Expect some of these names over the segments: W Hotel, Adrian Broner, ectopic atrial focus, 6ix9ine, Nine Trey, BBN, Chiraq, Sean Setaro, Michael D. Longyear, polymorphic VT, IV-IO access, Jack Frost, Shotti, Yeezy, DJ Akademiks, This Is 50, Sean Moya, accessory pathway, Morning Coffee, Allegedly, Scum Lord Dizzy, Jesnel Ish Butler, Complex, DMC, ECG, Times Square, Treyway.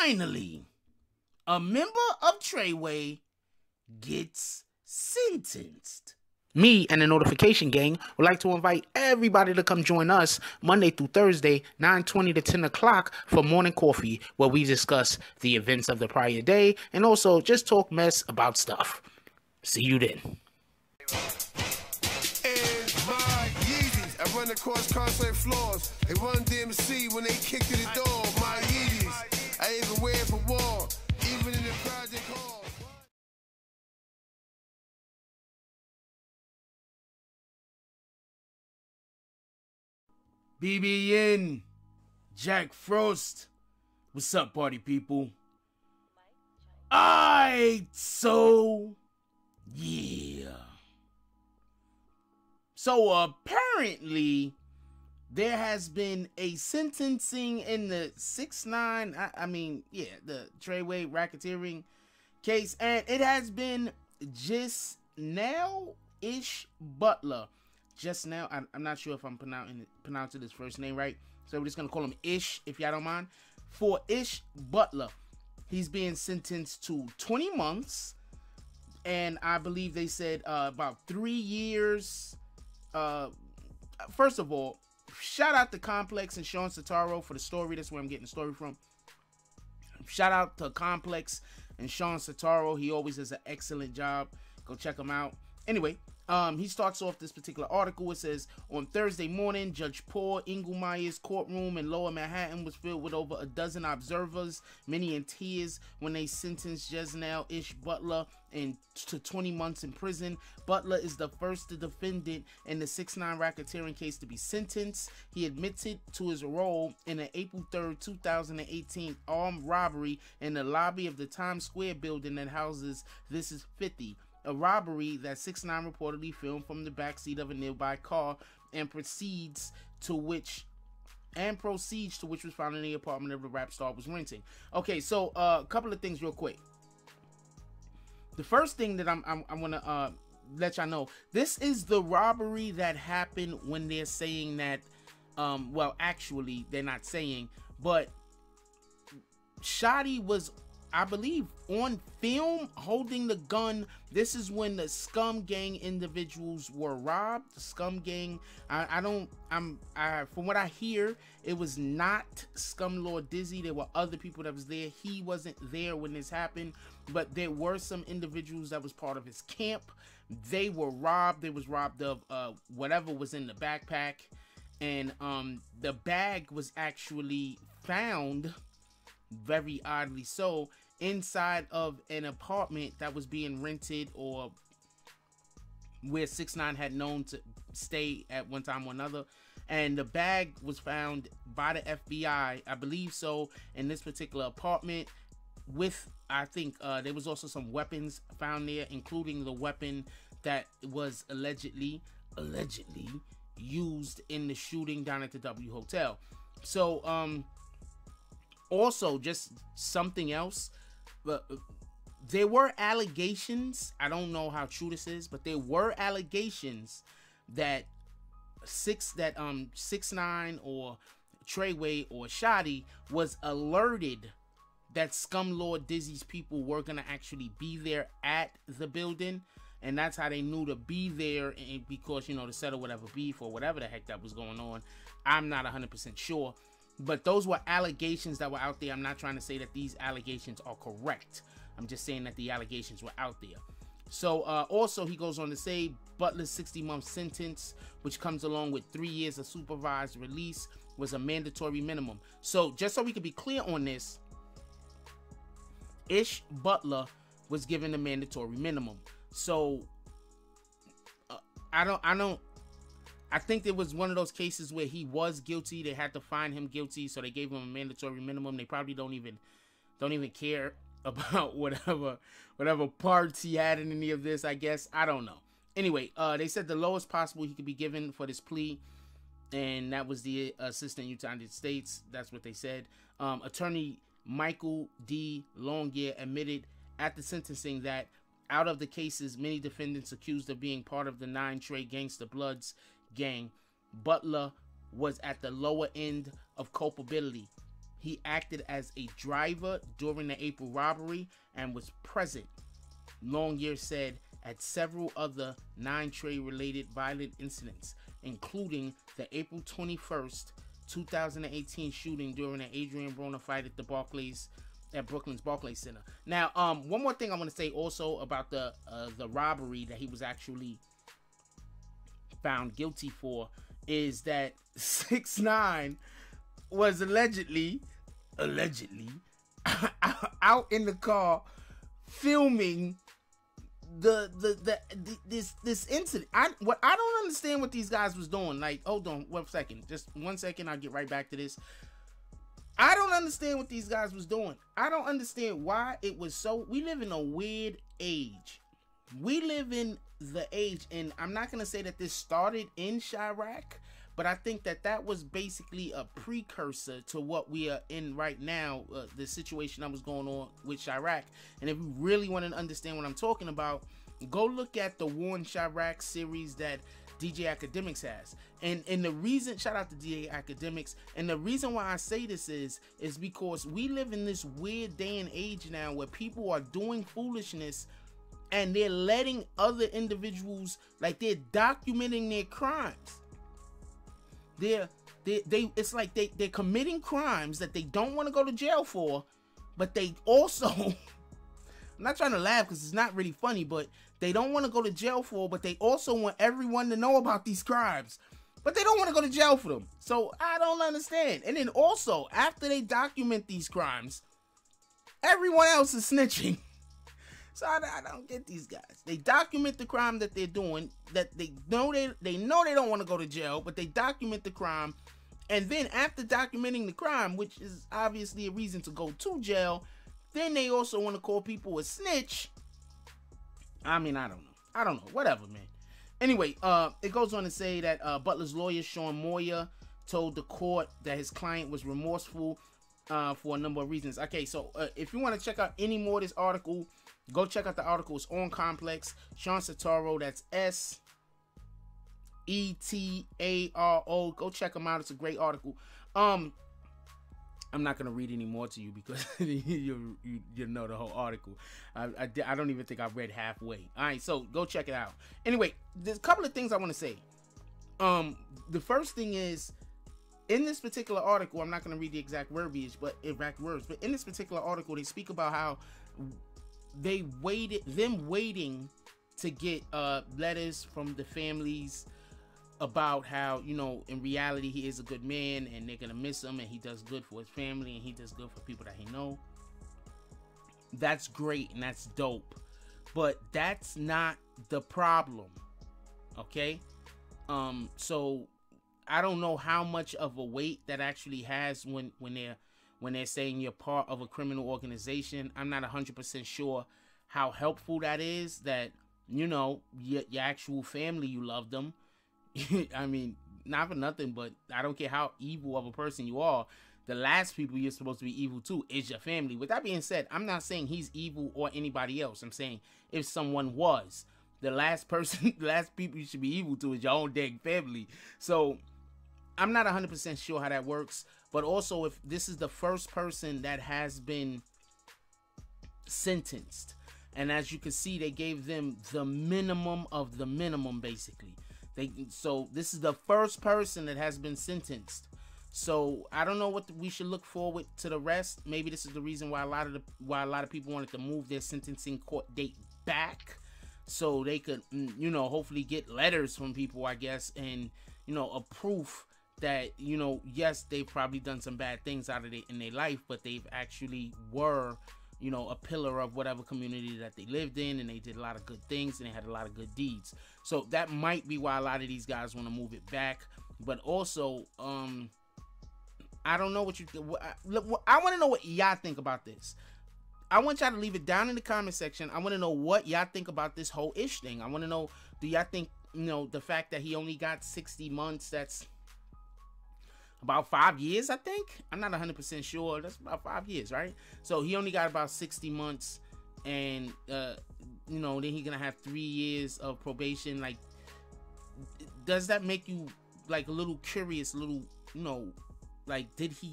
Finally, a member of Treyway gets sentenced. Me and the Notification Gang would like to invite everybody to come join us Monday through Thursday, 9:20 to 10 o'clock for morning coffee, where we discuss the events of the prior day and also just talk mess about stuff. See you then. I run across concert floors. They run DMC when they kick to the door. My Yeezys, I even wear for war, even in the project hall. BBN, Jack Frost. What's up, party people? Aight, so yeah. So apparently, there has been a sentencing in the 6ix9ine, the Treyway racketeering case, and it has been Jesnel Ish Butler. Jesnel, I'm not sure if I'm pronouncing his first name right, so we're just gonna call him Ish, if y'all don't mind. For Ish Butler, he's being sentenced to 20 months, and I believe they said about 3 years. First of all, shout out to Complex and Sean Setaro for the story. That's where I'm getting the story from. Shout out to Complex and Sean Setaro. He always does an excellent job. Go check him out. Anyway, he starts off this particular article. It says, on Thursday morning, Judge Paul Engelmeyer's courtroom in Lower Manhattan was filled with over a dozen observers, many in tears, when they sentenced Jesnel Ish Butler to 20 months in prison. Butler is the first defendant in the 6ix9ine racketeering case to be sentenced. He admitted to his role in an April 3rd, 2018 armed robbery in the lobby of the Times Square building that houses This Is 50. A robbery that 6ix9ine reportedly filmed from the backseat of a nearby car and proceeds to which was found in the apartment of the rap star was renting. Okay, so a couple of things real quick. The first thing that I'm gonna let y'all know, this is the robbery that happened when they're saying that. Well, actually, they're not saying, but Shotti was, I believe, on film holding the gun. This is when the scum gang individuals were robbed. The scum gang, from what I hear, it was not Scum Lord Dizzy. There were other people that was there. He wasn't there when this happened, but there were some individuals that was part of his camp. They were robbed. They was robbed of whatever was in the backpack, and the bag was actually found, very oddly so, inside of an apartment that was being rented, or where 6ix9ine had known to stay at one time or another. And the bag was found by the FBI, I believe so, in this particular apartment with, I think, there was also some weapons found there, including the weapon that was allegedly used in the shooting down at the W Hotel. So, also, just something else, but there were allegations, I don't know how true this is, but there were allegations that 6ix9ine or Treyway or Shotti was alerted that Scum Lord Dizzy's people were gonna actually be there at the building, and that's how they knew to be there, and because, you know, to settle whatever beef or whatever the heck that was going on. I'm not 100% sure, but those were allegations that were out there. I'm not trying to say that these allegations are correct. I'm just saying that the allegations were out there. So also, he goes on to say Butler's 60-month sentence, which comes along with 3 years of supervised release, was a mandatory minimum. So just so we can be clear on this, Ish Butler was given a mandatory minimum. So I think it was one of those cases where he was guilty. They had to find him guilty, so they gave him a mandatory minimum. They probably don't even care about whatever parts he had in any of this, I guess. I don't know. Anyway, they said the lowest possible he could be given for this plea, and that was the Assistant United States. That's what they said. Attorney Michael D. Longyear admitted at the sentencing that out of the cases, many defendants accused of being part of the Nine Trey Gangster Bloods gang, Butler was at the lower end of culpability. He acted as a driver during the April robbery and was present, Longyear said, at several other Nine Trey related violent incidents, including the April 21st, 2018 shooting during an Adrian Broner fight at the Barclays, at Brooklyn's Barclays Center. Now, one more thing I want to say also about the robbery that he was actually found guilty for is that 6ix9ine was allegedly out in the car filming this incident. What I don't understand what these guys was doing. Like, hold on one second, just one second, I'll get right back to this. I don't understand what these guys was doing. I don't understand why it was so. We live in a weird age. We live in the age, and I'm not gonna say that this started in Chiraq, but I think that that was basically a precursor to what we are in right now, the situation that was going on with Chiraq. And if you really want to understand what I'm talking about, go look at the War in Chiraq series that DJ Akademiks has. And the reason, shout out to DJ Akademiks, and the reason why I say this is because we live in this weird day and age now where people are doing foolishness and they're letting other individuals, like they're documenting their crimes. It's like they're committing crimes that they don't want to go to jail for, but they also, I'm not trying to laugh because it's not really funny, but they don't want to go to jail for, but they also want everyone to know about these crimes, but they don't want to go to jail for them. So I don't understand. And then also, after they document these crimes, everyone else is snitching. So I don't get these guys. They document the crime that they're doing, that they know they don't want to go to jail, but they document the crime, and then after documenting the crime, which is obviously a reason to go to jail, then they also want to call people a snitch. I mean, I don't know, whatever, man. Anyway, it goes on to say that Butler's lawyer Sean Moya told the court that his client was remorseful for a number of reasons. Okay, so if you want to check out any more of this article, go check out the articles on Complex. Sean Setaro, that's S-E-T-A-R-O. Go check them out. It's a great article. I'm not going to read any more to you because you know the whole article. I don't even think I've read halfway. All right, so go check it out. Anyway, there's a couple of things I want to say. The first thing is, in this particular article, I'm not going to read the exact verbiage, but in this particular article, they speak about how they waited, them waiting to get letters from the families about how, you know, in reality he is a good man and they're gonna miss him and he does good for his family and he does good for people that he know. That's great and that's dope, but that's not the problem. Okay, so I don't know how much of a weight that actually has when they're saying you're part of a criminal organization. I'm not 100% sure how helpful that is, that, you know, your actual family, you love them. I mean, not for nothing, but I don't care how evil of a person you are, the last people you're supposed to be evil to is your family. With that being said, I'm not saying he's evil or anybody else. I'm saying if someone was, the last person, the last people you should be evil to is your own dang family. So I'm not 100% sure how that works, but also if this is the first person that has been sentenced, and as you can see, they gave them the minimum of the minimum, basically. So this is the first person that has been sentenced. So I don't know what we should look forward to the rest. Maybe this is the reason why a lot of people wanted to move their sentencing court date back, so they could, you know, hopefully get letters from people, I guess, and, you know, a proof that, you know, yes, they've probably done some bad things out of it in their life, but they've actually were, you know, a pillar of whatever community that they lived in, and they did a lot of good things and they had a lot of good deeds. So that might be why a lot of these guys want to move it back. But also, I don't know what you I want to know what y'all think about this. I want y'all to leave it down in the comment section. I want to know what y'all think about this whole ish thing. I want to know, do y'all think, you know, the fact that he only got 60 months, that's about 5 years, I think. I'm not 100% sure. That's about 5 years, right? So he only got about 60 months, and, you know, then he's going to have 3 years of probation. Like, does that make you, like, a little curious, a little, you know, like, did he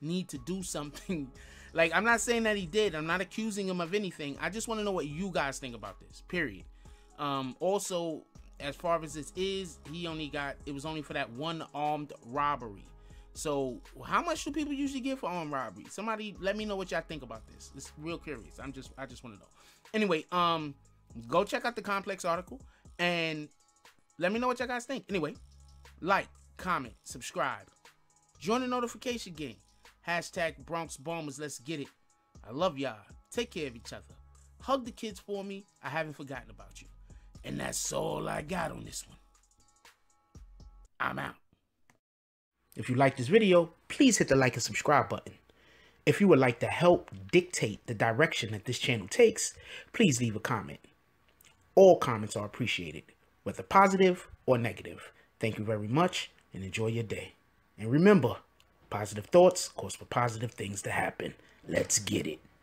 need to do something. Like, I'm not saying that he did. I'm not accusing him of anything. I just want to know what you guys think about this, period. Also, as far as this is, he only got, it was only for that one armed robbery. So how much do people usually get for armed robbery? Somebody let me know what y'all think about this. It's real curious. I just want to know. Anyway, go check out the Complex article and let me know what y'all guys think. Anyway, like, comment, subscribe, join the notification gang. Hashtag Bronx Bombers, let's get it. I love y'all. Take care of each other. Hug the kids for me. I haven't forgotten about you. And that's all I got on this one. I'm out. If you like this video, please hit the like and subscribe button. If you would like to help dictate the direction that this channel takes, please leave a comment. All comments are appreciated, whether positive or negative. Thank you very much and enjoy your day. And remember, positive thoughts cause for positive things to happen. Let's get it.